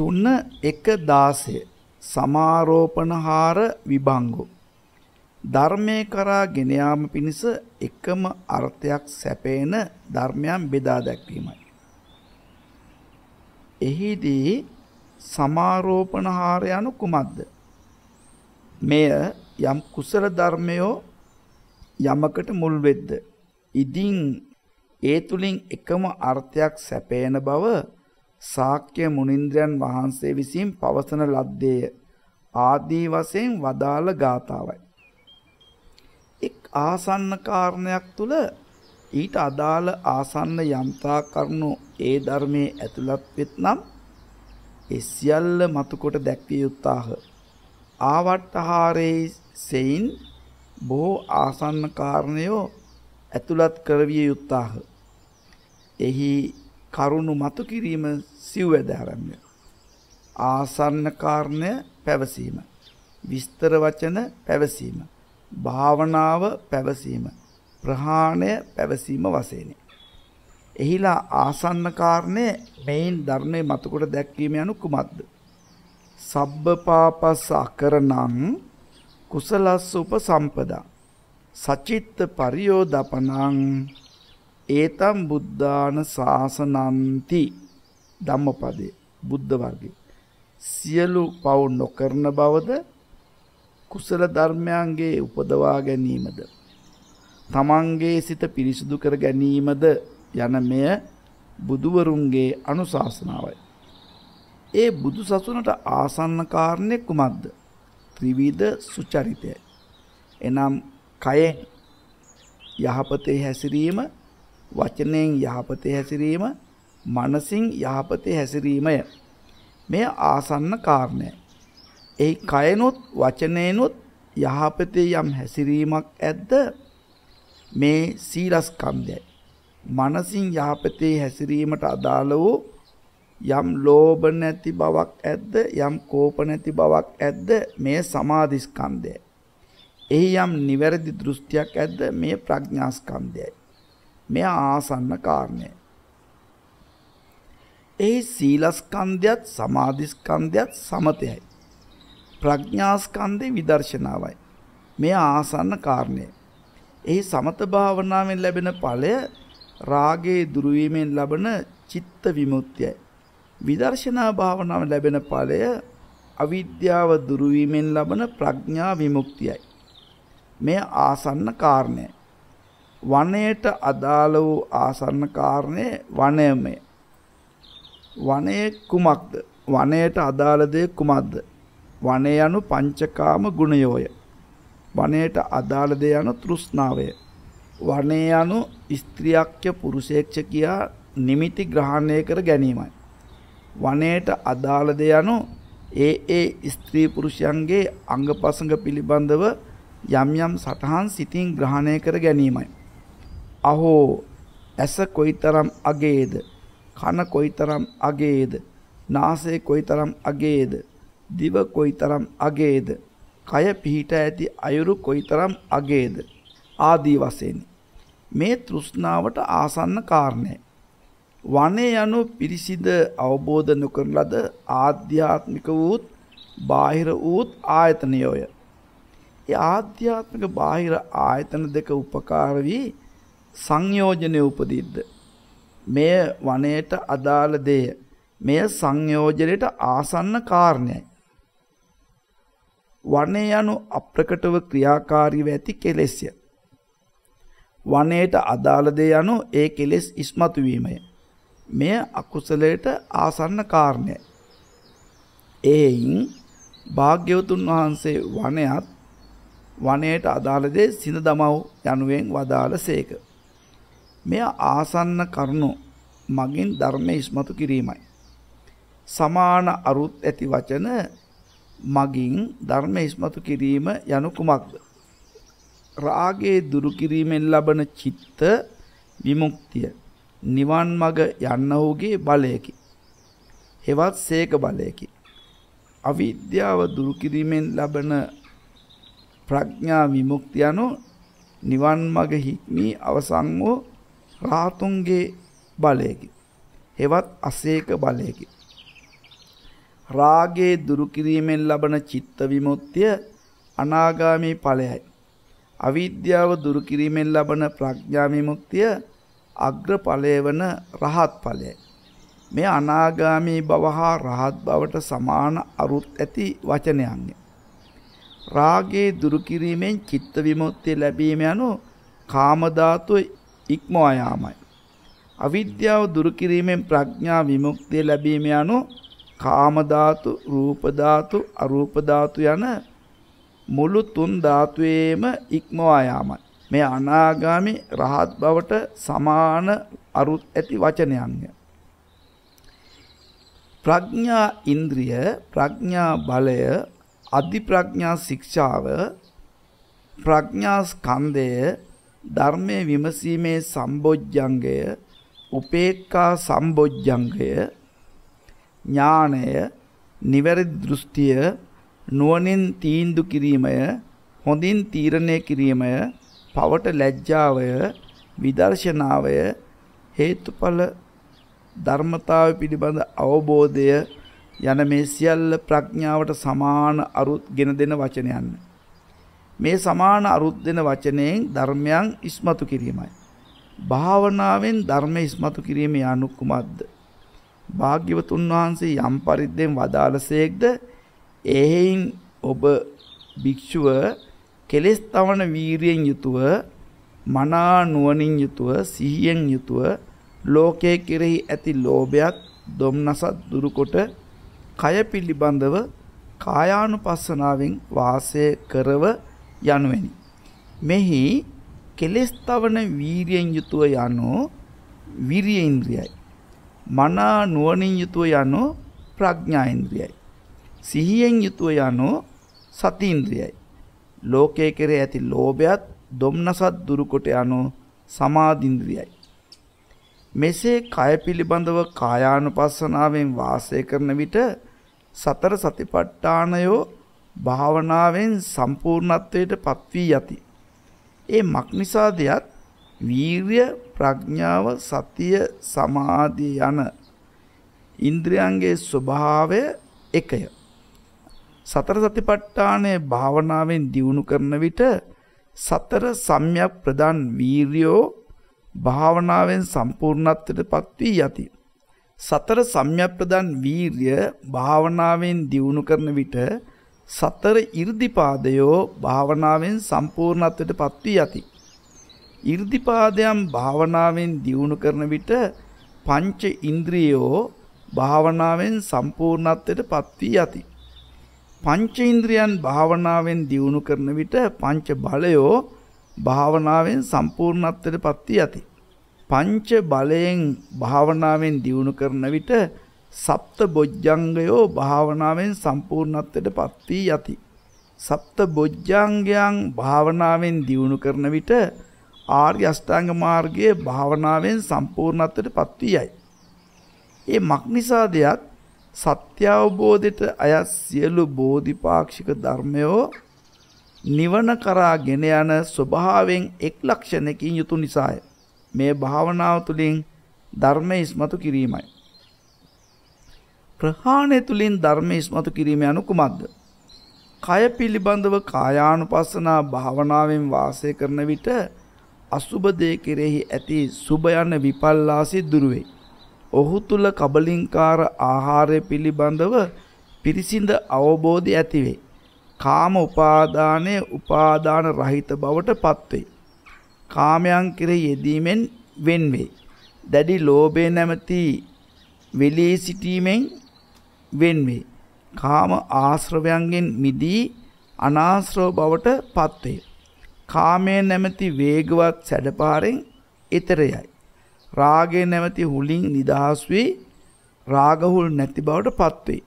3:16 සමාරෝපණහාර විභංගෝ ධර්මේ කරා ගෙන යාම පිණිස එකම අර්ථයක් සැපේන ධර්මයන් බෙදා දැක්වීමයි. එහිදී සමාරෝපණහාර යනු කුමක්ද? මෙය යම් කුසල ධර්මයෝ යමකට මුල් වෙද්ද ඉදින් ඒ තුලින් එකම අර්ථයක් සැපේන බව ශාක්‍ය මුනින්ද්‍රයන් වහන්සේ විසින් පවසන ලද්දේ ආදී වශයෙන් වදාළ ගාථාවයි. එක් ආසන්න කාරණයක් තුල ඊට අදාළ ආසන්න යම්තා කරුණු ඒ ධර්මයේ ඇතුළත් වෙත්නම් ඒ සියල්ල මතුකොට දැක්විය යුත්තාහ. ආවට්ටහාරේ සෙයින් බොහෝ ආසන්න කාරණයෝ ඇතුළත් කරවිය යුත්තාහ. එහි කරුණු මතු කිරීම සිව් ඇදහරම්ය. ආසන්න කාරණය පැවසීම, විස්තර වචන පැවසීම, භාවනාව පැවසීම, ප්‍රහාණය පැවසීම වශයෙන්. එහිලා ආසන්න කාරණය මෙයින් ධර්මයේ මතුකොට දැක්වීම යනු කුමක්ද? සබ්බපාපස්ස අකරණං කුසලස්ස උපසම්පදා සචිත්ත පරියෝදපනං ඒතම් බුද්ධාන ශාසනන්ති ධම්මපදේ බුද්ධ වර්ගයේ සියලු පව් නොකරන බවද කුසල ධර්මයන්ගේ උපදවා ගැනීමද තමන්ගේ සිත පිරිසුදු කර ගැනීමද යන මෙය බුදුවරුන්ගේ අනුශාසනාවයි. ඒ බුදු සසුනට ආසන්න කාරණේ කුමක්ද? ත්‍රිවිධ සුචරිතය. එනම් කයෙන් යහපතේ හැසිරීම, වචනයෙන් යහපතේ හැසිරීම, මනසින් යහපතේ හැසිරීමය. මේ ආසන්න කාරණය. එයි කයනොත් වචනයනොත් යහපතේ යම් හැසිරීමක් ඇද්ද මේ සීලස්කන්ධයයි. මනසින් යහපතේ හැසිරීමට අදාළ වූ යම් ලෝභ නැති බවක් ඇද්ද, යම් කෝප නැති බවක් ඇද්ද මේ සමාධිස්කන්ධයයි. එහි යම් නිවැරදි දෘෂ්ටියක් ඇද්ද මේ ප්‍රඥාස්කන්ධයයි. මේ ආසන්න කාරණය. ඒ සීලස්කන්ධයත් සමාධිස්කන්ධයත් සමතයයි. ප්‍රඥාස්කන්ධේ විදර්ශනාවයි. මේ ආසන්න කාරණය. ඒ සමත භාවනාවෙන් ලැබෙන ඵලය රාගයේ දුරු වීමෙන් ලබන චිත්ත විමුක්තියයි. විදර්ශනා භාවනාවෙන් ලැබෙන ඵලය අවිද්‍යාව දුරු වීමෙන් ලබන ප්‍රඥා විමුක්තියයි. මේ ආසන්න කාරණය. වනයේට අදාළ වූ ආසන්න කාරණේ වනයමය. වනයේ කුමක්ද? වනයේට අදාළ දේ කුමක්ද? වනය යනු පංචකාම ගුණයෝය. වනයේට අදාළ දේ යනු තෘෂ්ණාවය. වනය යනු ස්ත්‍රියක්ය පුරුෂයෙක්ය කියා නිමිති ග්‍රහණය කර ගැනීමයි. වනයේට අදාළ දේ යනු ඒ ස්ත්‍රී පුරුෂයන්ගේ අංගපසංග පිළිබඳව යම් යම් සටහන් සිතින් ග්‍රහණය කර ගැනීමයි. අහෝ ඇස කොයිතරම් අගේද, කන කොයිතරම් අගේද, නාසය කොයිතරම් අගේද, දිව කොයිතරම් අගේද, කය පිහිට ඇති අයුරු කොයිතරම් අගේද ආදී වශයෙන්. මේ තෘෂ්ණාවට ආසන්න කාරණය. වනේ යනු පිරිසිද අවබෝධ නොකරන ලද ආධ්‍යාත්මික වූත් බාහිර වූත් ආයතනයෝය. ඒ ආධ්‍යාත්මික බාහිර ආයතන දෙක උපකාර වී සංයෝජනයේ උපදිද්ද මෙය වනයේට අදාළ දෙය. මෙය සංයෝජනයේට ආසන්න කාරණයයි. වනය යනු අප්‍රකටව ක්‍රියාකාරීව ඇති කෙලෙස්ය. වනයේට අදාළ දෙය යනු ඒ කෙලෙස් ඉස්මතු වීමය. මෙය අකුසලයට ආසන්න කාරණයයි. එයින් භාග්‍යවතුන් වහන්සේ වනයත් වනයේට අදාළ දේ සිඳ දමව් යනුවෙන් වදාළසේක. මෙය ආසන්න කරුණු මගින් ධර්මයේ ඉස්මතු කිරීමයි. සමාන අරුත් ඇති වචන මගින් ධර්මයේ ඉස්මතු කිරීම යනු කුමක්ද? රාගයේ දුරු කිරීමෙන් ලබන චිත්ත විමුක්තිය නිවන් මඟ යන්නහුගේ බලයකි. එවත් සේක බලයකි. අවිද්‍යාව දුරු කිරීමෙන් ලබන ප්‍රඥා විමුක්තිය යනු නිවන් මඟ හික්මී අවසන් වූ රාතුන්ගේ බලයකි. හෙවත් අසේක බලයකි. රාගේ දුරු කිරීමෙන් ලබන චිත්ත විමුක්තිය අනාගාමී ඵලයයි. අවිද්‍යාව දුරු කිරීමෙන් ලබන ප්‍රඥා විමුක්තිය අග්‍ර ඵලය වන රහත් ඵලයයි. මේ අනාගාමී බව හා රහත් බවට සමාන අරුත් ඇති වචනයන්ය. රාගේ දුරු කිරීමෙන් චිත්ත විමුක්තිය ලැබීම යනු කාම ධාතුව ඉක්මවා යාමයි. අවිද්‍යාව දුරු කිරීමෙන් ප්‍රඥා විමුක්තිය ලැබීම යනු කාම ධාතු, රූප ධාතු, අරූප ධාතු යන මුළු තුන් ධාතුවේම ඉක්මවා යාමයි. මේ අනාගාමී රහත් බවට සමාන අරුත් ඇති වචනයන්ය. ප්‍රඥා ඉන්ද්‍රිය, ප්‍රඥා බලය, අධි ප්‍රඥා ශික්ෂාව, ප්‍රඥා ස්කන්ධය, ධර්මයේ විමසීමේ සම්බොජ්ජංගය, උපේක්ඛා සම්බොජ්ජංගය, ඥානය, නිවැරදි දෘෂ්ටිය, නුවණින් තීන්දුව කිරීමය, හොඳින් තීරණය කිරීමය, පවට ලැජ්ජාවය, විදර්ශනාවය, හේතුඵල ධර්මතාවය පිළිබඳ අවබෝධය යන මේ සියල්ල ප්‍රඥාවට සමාන අරුත් ගෙන දෙන වචනයන්. මේ සමාන අරුත් දෙන වචනයෙන් ධර්මයන් ඉස්මතු කිරීමයි. භාවනාවෙන් ධර්ම ඉස්මතු කිරීම යනු කුමක්ද? භාග්‍යවතුන් වහන්සේ යම් පරිද්දෙන් වදාළසේක්ද එහෙයින් ඔබ භික්ෂුව කෙලෙස් තවන වීරියෙන් යුතුව, මනා නුවණින් යුතුව, සිහියෙන් යුතුව ලෝකයේ කෙරෙහි ඇති ලෝභයත් දොම්නසත් දුරුකොට කය පිළිබඳව කායානුපස්සනාවෙන් වාසය කරව යනුවෙනි. මෙහි කෙලෙස් තවන වීරියෙන් යුතුව යනු විරිය ඉන්ද්‍රියයි. මනා නුවණින් යුතුව යනු ප්‍රඥා ඉන්ද්‍රියයි. සිහියෙන් යුතුව යනු සති ඉන්ද්‍රියයි. ලෝකයේ කෙරේ ඇති ලෝභයත් දොම්නසත් දුරුකොට යනු සමාධි ඉන්ද්‍රියයි. මෙසේ කය පිළිබඳව කායානුපස්සනාවෙන් වාසය කරන විට සතර සතිපට්ඨානය භාවනාවෙන් සම්පූර්ණත්වයට පත්වී යති. ඒ මක්නිසාදයත් වීර්ය, ප්‍රඥාව, සතිය, සමාධිය යන ඉන්ද්‍රියන්ගේ ස්වභාවය එකය. සතර සතිපට්ඨානයේ භාවනාවෙන් දියුණු කරන විට සතර සම්‍යක් ප්‍රදාන් වීර්යෝ භාවනාවෙන් සම්පූර්ණත්වයට පත් වී යති. සතර සම්‍යක් ප්‍රදාන් වීර්ය භාවනාවෙන් දියුණු කරන විට සතර ඉර්ධිපාදයෝ භාවනාවෙන් සම්පූර්ණත්වයට පත් වී යති. ඉර්ධිපාදයන් භාවනාවෙන් දියුණු කරන විට පංච ඉන්ද්‍රියෝ භාවනාවෙන් සම්පූර්ණත්වයට පත් වී යති. පංච ඉන්ද්‍රියන් භාවනාවෙන් දියුණු කරන විට පංච බලයෝ භාවනාවෙන් සම්පූර්ණත්වයට පත් වී යති. පංච බලයෙන් භාවනාවෙන් දියුණු කරන විට සප්ත බොජ්ජංගයෝ භාවනාවෙන් සම්පූර්ණත්වයට පත් වී යති. සප්ත බොජ්ජංගයන් භාවනාවෙන් දියුණු කරන විට ආර්ය අෂ්ටාංග මාර්ගයේ භාවනාවෙන් සම්පූර්ණත්වයට පත් වී යයි. ඒ මක්නිසාදයත් සත්‍ය අවබෝධයට අයත් සියලු බෝධිපාක්ෂික ධර්මයෝ නිවන කරාගෙන යන ස්වභාවයෙන් එක් ලක්ෂණකින් යුතු නිසාය. මේ භාවනාව තුළින් ධර්මය ඉස්මතු කිරීමයි. ප්‍රහාණය තුළින් ධර්මය ඉස්මතු කිරීම යනු කුමක්ද? කය පිළිබඳව කායානුපස්සනා භාවනාවෙන් වාසය කරන විට අසුබ දේ කෙරෙහි ඇති සුබ යන විපල්ලාසී දුරු වේ. ඔහු තුල කබලින්කාර ආහාරය පිළිබඳව පිරිසිඳ අවබෝධය ඇති වේ. කාම උපාදානය උපාදාන රහිත බවට පත් වේ. කාමයන් කෙරෙහි යෙදීමෙන් වෙන් වේ. දැඩි ලෝභය නැමැති වෙලී සිටීමෙන් වෙන් වේ. කාම ආශ්‍රවයන්ගෙන් මිදී අනාශ්‍රව බවට පත් වේ. කාමයේ නැමැති වේගවත් සැඩපාරෙන් ඈතරයයි. රාගයේ නැමැති හුලින් නිදහස් වී රාගහුල් නැති බවට පත් වේ.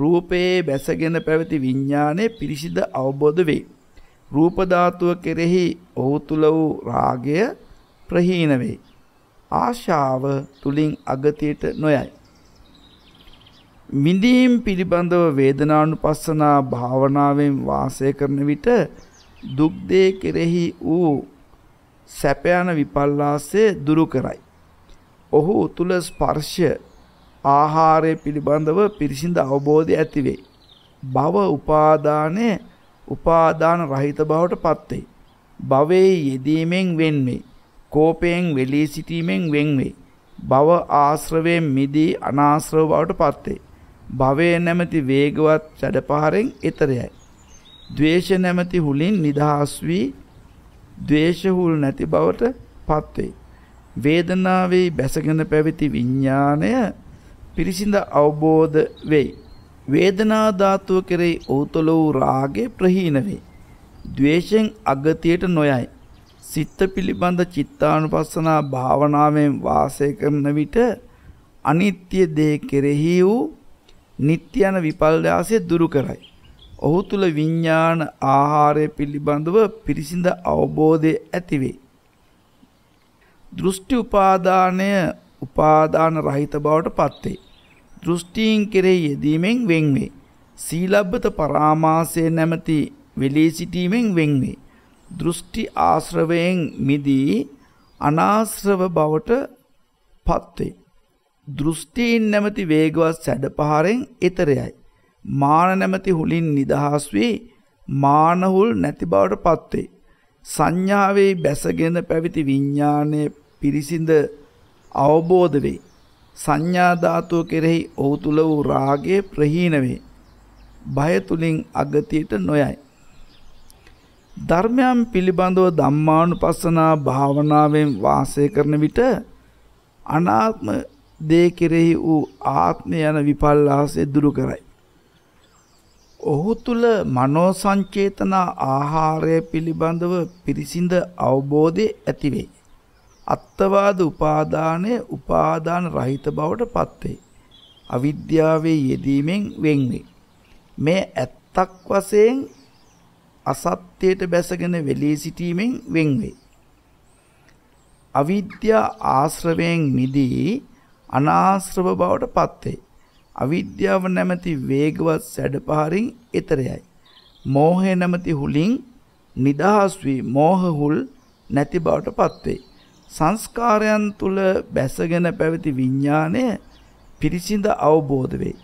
රූපයේ බැසගෙන පැවති විඥානයේ පිරිසිදු අවබෝධ වේ. රූප ධාතුව කෙරෙහි ඔහු තුල වූ රාගය ප්‍රහීන වේ. ආශාව තුලින් අගතියට නොයයි. මිදීම් පිළිබඳව වේදනානුපස්සනා භාවනාවෙන් වාසය කරන විට දුක් දේ කෙරෙහි වූ සැප යන විපල්ලාසය දුරු කරයි. ඔහු තුල ස්පර්ශය, ආහාරය පිළිබඳව පිරිසිඳ අවබෝධය ඇති වේ. භව උපාදානයේ උපාදාන රහිත බවට පත් වේ. භවයේ යෙදීමෙන් වෙන් වේ. කෝපයෙන් වෙලී සිටීමෙන් වෙන් වේ. භව ආශ්‍රවයෙන් මිදී අනාශ්‍රව බවට පත් වේ. භවයේ නැමැති වේගවත් සැඩපහරෙන් ඈතරයයි. ද්වේෂ නැමැති හුලින් නිදහස් වී ද්වේෂ හුල් නැති බවට පත් වේ. වේදනාවේ බැසගෙන පැවති විඥාණය පිරිසිඳ අවබෝධ වේ. වේදනා ධාතුව කෙරෙහි උතුල වූ රාගේ ප්‍රහීන වේ. ද්වේෂයෙන් අගතියට නොයයි. සිත පිළිබඳ චිත්තානුපස්සනා භාවනාවෙන් වාසය කරන විට අනිත්‍ය දේ කෙරෙහි වූ නිට්ටයන විපල්ලාසය දුරු කරයි. ඔහු තුල විඥාන ආහාරය පිළිබඳව පිරිසිඳ අවබෝධය ඇති වේ. දෘෂ්ටි උපාදානය උපාදාන රහිත බවට පත් වේ. දෘෂ්ටීන් කෙරෙහි යෙදීමෙන් වෙන් වේ. සීලබ්බත පරාමාසය නැමැති වෙලී සිටීමෙන් වෙන් වේ. දෘෂ්ටි ආශ්‍රවයෙන් මිදී අනාශ්‍රව බවට පත් වේ. දෘෂ්ටීන් නැමැති වේගවත් සැඩපහරෙන් ඈතරයයි. මාන නැමැති හුලින් නිදහස් වී මානහුල් නැති බවට පත් වේ. සංඥාවේ බැසගෙන පැවිති විඥානයේ පිරිසිඳ අවබෝධ වේ. සංඥා ධාතුව කෙරෙහි ඔහු තුල වූ රාගය ප්‍රහීන වේ. භය තුලින් අගතියට නොයයි. ධර්මයන් පිළිබඳව ධම්මානුපස්සනා භාවනාවෙන් වාසය කරන විට අනාත්ම දේ කෙරෙහි වූ ආත්මය යන විපල්ලාසය දුරු කරයි. ඔහු තුල මනෝ සංචේතන ආහාරය පිළිබඳව පිරිසිඳ අවබෝධය ඇති වේ. අත්වාද උපාදානයේ උපාදාන රහිත බවට පත් වේ. අවිද්‍යාවේ යෙදීමෙන් වෙන් වේ. මේ ඇත්තක් වශයෙන් අසත්‍යයට බැසගෙන වෙලී සිටීමෙන් වෙන් වේ. අවිද්‍යා ආශ්‍රවයෙන් මිදී අනාශ්‍රව බවට පත් වේ. අවිද්‍යාව නැමැති වේගවත් සැඩපහරින් ඈතරයයි. මෝහය නැමැති හුලින් නිදහස් වී මෝහහුල් නැති බවට පත් වේ. සංස්කාරයන් තුල බැසගෙන පැවති විඥාණය පිරිසිඳ අවබෝධ වේ.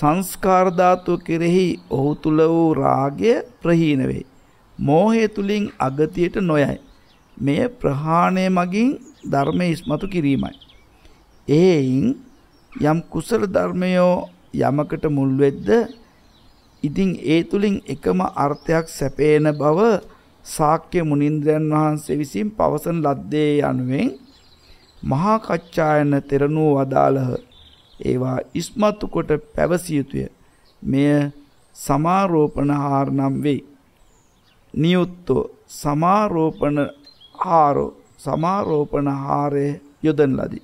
සංස්කාර ධාතුව කෙරෙහි ඔහු තුල වූ රාගය ප්‍රහීන වේ. මෝහය තුලින් අගතියට නොයයි. මෙය ප්‍රහාණය මගින් ධර්මයේ ඉස්මතු කිරීමයි. එයින් යම් කුසල ධර්මයෝ යමකට මුල් වෙද්ද ඉතින් ඒ තුලින් එකම අර්ථයක් සැපේන බව ශාක්‍ය මුනින්ද්‍රයන් වහන්සේ විසින් පවසන ලද්දේ යනුවෙන් මහා කච්චායන තෙරණුව වදාළහ. ඒවා ඉස්මතු කොට පැවසිය යුතුය. මෙය සමාරෝපණහාර නම් වේ. නියුත්තෝ සමාරෝපණහාරෝ සමාරෝපණහාරේ යොදන් ලදී.